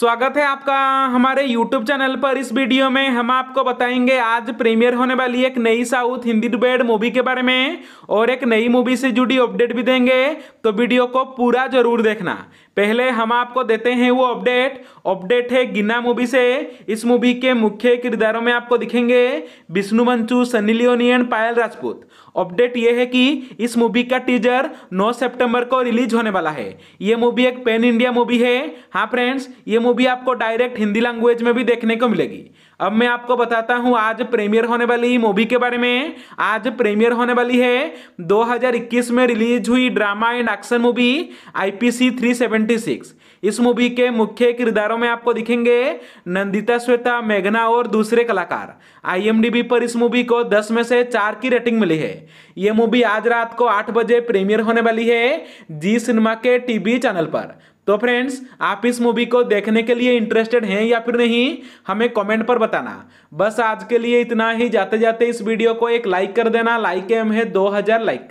स्वागत है आपका हमारे YouTube चैनल पर। इस वीडियो में हम आपको बताएंगे आज प्रीमियर होने वाली एक नई साउथ हिंदी डब्ड मूवी के बारे में और एक नई मूवी से जुड़ी अपडेट भी देंगे, तो वीडियो को पूरा जरूर देखना। पहले हम आपको देते हैं वो अपडेट है गिना मूवी से। इस मूवी के मुख्य किरदारों में आपको दिखेंगे Vishnu Manchu, Sunny Leone, Payal Rajput. Update ये है कि इस मूवी का टीजर 9 सितंबर को रिलीज होने वाला है। ये मूवी एक पैन इंडिया मूवी है। हाँ फ्रेंड्स, ये मूवी आपको डायरेक्ट हिंदी लैंग्वेज में भी देखने को मिलेगी। अब मैं आपको बताता हूं आज प्रीमियर होने वाली मूवी के बारे में। आज प्रीमियर होने वाली है 2021 में रिलीज हुई drama and action movie IPC 376। इस मूवी के मुख्य किरदारों में आपको दिखेंगे नंदिता, श्वेता, मेघना और दूसरे कलाकार। IMDB पर इस मूवी को 10 में से 4 की रेटिंग मिली है। यह मूवी आज रात को 8 बजे प्रीमियर होने वाली है जी सिनेमा के टीवी चैनल पर। तो फ्रेंड्स, आप इस मूवी को देखने के लिए इंटरेस्टेड हैं या फिर नहीं, हमें कमेंट पर बताना। बस आज के लिए इतना ही। जाते जाते इस वीडियो को एक लाइक कर देना। लाइक एम है 2000 लाइक का।